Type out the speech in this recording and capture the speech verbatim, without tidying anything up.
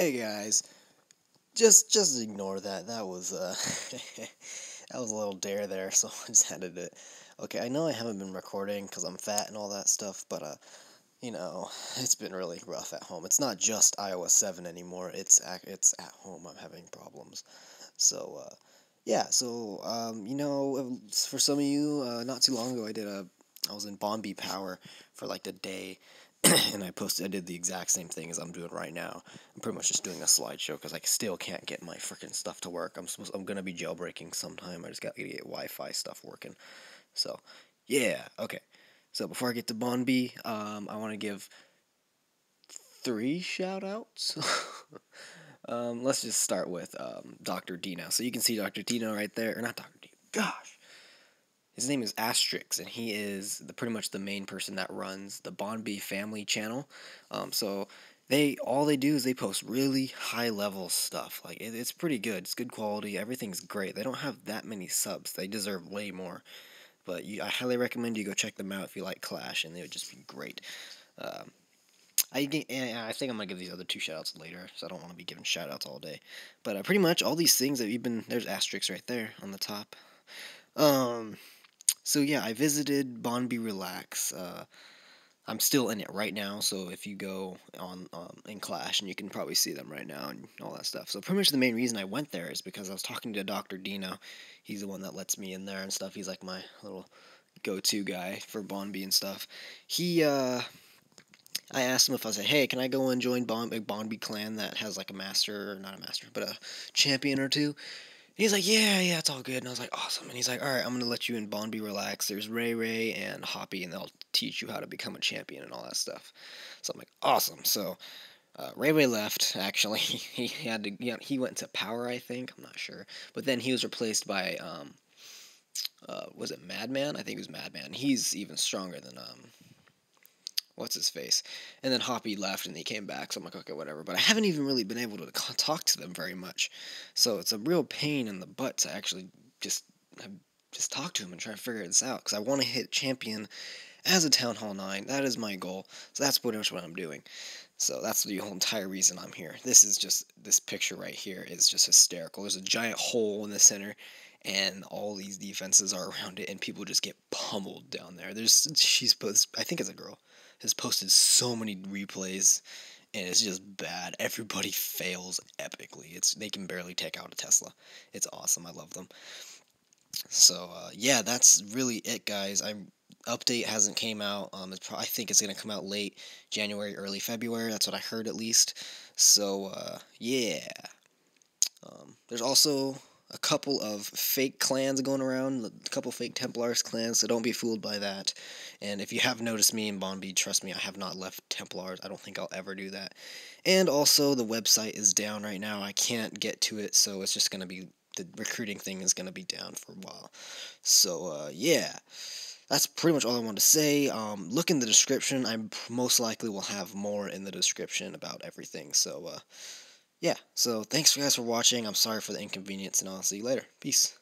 Hey guys, just just ignore that. That was uh, that was a little dare there. So I just added it. Okay, I know I haven't been recording because I'm fat and all that stuff, but uh, you know, it's been really rough at home. It's not just iOS seven anymore. It's at, it's at home. I'm having problems. So uh, yeah. So um, you know, for some of you, uh, not too long ago, I did a I was in Bonbee Power for like a day. And I posted, I did the exact same thing as I'm doing right now. I'm pretty much just doing a slideshow because I still can't get my freaking stuff to work. I'm supposed, I'm gonna be jailbreaking sometime. I just gotta get Wi-Fi stuff working. So, yeah, okay. So before I get to Bonbee, um, I want to give three shout-outs. um, let's just start with um, Doctor Dino. So you can see Doctor Dino right there, or not Doctor Dino. Gosh. His name is Asterix, and he is the, pretty much the main person that runs the TheBonbeeFamily channel. Um, so they all they do is they post really high-level stuff. Like it, it's pretty good. It's good quality. Everything's great. They don't have that many subs. They deserve way more. But you, I highly recommend you go check them out if you like Clash, and they would just be great. Um, I, I think I'm going to give these other two shout-outs later, so I don't want to be giving shout-outs all day. But uh, pretty much all these things that we've been... There's Asterix right there on the top. Um... So yeah, I visited Bonbee Relax. Uh, I'm still in it right now, so if you go on um, in Clash, and you can probably see them right now and all that stuff. So pretty much the main reason I went there is because I was talking to Doctor Dino. He's the one that lets me in there and stuff. He's like my little go-to guy for Bonbee and stuff. He, uh, I asked him if I said, hey, can I go and join Bon a Bonbee clan that has like a master, or not a master, but a champion or two? He's like, yeah, yeah, it's all good. And I was like, awesome. And he's like, all right, I'm going to let you in Bonbee Relax. There's Ray Ray and Hoppy, and they'll teach you how to become a champion and all that stuff. So I'm like, awesome. So uh, Ray Ray left, actually. he had to, you know, he went to Power, I think. I'm not sure. But then he was replaced by, um, uh, was it Madman? I think it was Madman. He's even stronger than... Um, What's his face? And then Hoppy left and he came back, so I'm like, okay, whatever. But I haven't even really been able to talk to them very much. So it's a real pain in the butt to actually just just talk to him and try to figure this out. Because I want to hit champion as a Town Hall nine. That is my goal. So that's pretty much what I'm doing. So that's the whole entire reason I'm here. This is just, this picture right here is just hysterical. There's a giant hole in the center. And all these defenses are around it, and people just get pummeled down there. There's she's posted, I think it's a girl, has posted so many replays, and it's just bad. Everybody fails epically. It's they can barely take out a Tesla. It's awesome. I love them. So uh, yeah, that's really it, guys. I'm update hasn't came out. Um, it's pro I think it's gonna come out late January, early February. That's what I heard at least. So uh, yeah, um, there's also a couple of fake clans going around, a couple fake Templars clans, so don't be fooled by that. And if you have noticed me in Bonbee, trust me, I have not left Templars. I don't think I'll ever do that. And also, the website is down right now. I can't get to it, so it's just going to be, the recruiting thing is going to be down for a while. So, uh, yeah. That's pretty much all I wanted to say. Um, look in the description. I most likely will have more in the description about everything, so, uh, yeah, so thanks, guys, for watching. I'm sorry for the inconvenience, and I'll see you later. Peace.